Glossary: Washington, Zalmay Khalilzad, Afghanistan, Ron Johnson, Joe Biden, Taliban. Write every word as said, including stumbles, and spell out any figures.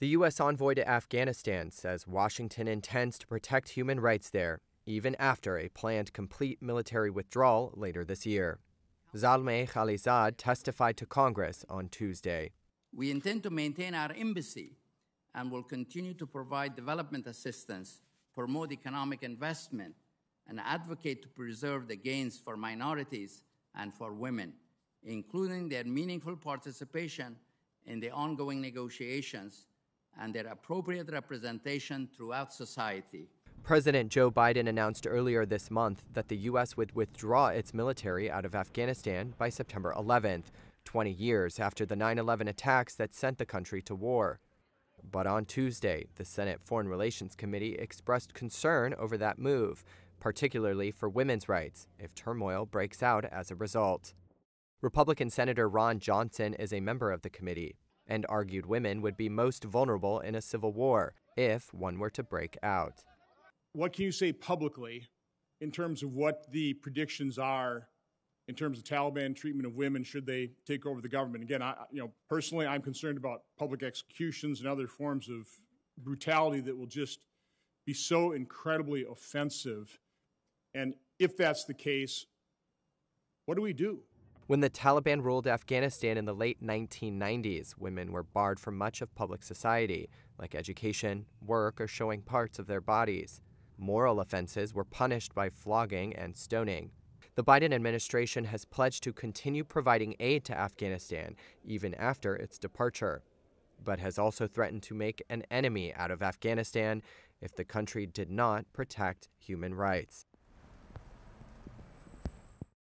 The U S envoy to Afghanistan says Washington intends to protect human rights there, even after a planned complete military withdrawal later this year. Zalmay Khalilzad testified to Congress on Tuesday. We intend to maintain our embassy and will continue to provide development assistance, promote economic investment, and advocate to preserve the gains for minorities and for women, including their meaningful participation in the ongoing negotiations and their appropriate representation throughout society. President Joe Biden announced earlier this month that the U S would withdraw its military out of Afghanistan by September eleventh, twenty years after the nine eleven attacks that sent the country to war. But on Tuesday, the Senate Foreign Relations Committee expressed concern over that move, particularly for women's rights, if turmoil breaks out as a result. Republican Senator Ron Johnson is a member of the committee and argued women would be most vulnerable in a civil war if one were to break out. What can you say publicly in terms of what the predictions are in terms of Taliban treatment of women should they take over the government? Again, I, you know, personally, I'm concerned about public executions and other forms of brutality that will just be so incredibly offensive. And if that's the case, what do we do? When the Taliban ruled Afghanistan in the late nineteen nineties, women were barred from much of public society, like education, work, or showing parts of their bodies. Moral offenses were punished by flogging and stoning. The Biden administration has pledged to continue providing aid to Afghanistan even after its departure, but has also threatened to make an enemy out of Afghanistan if the country did not protect human rights.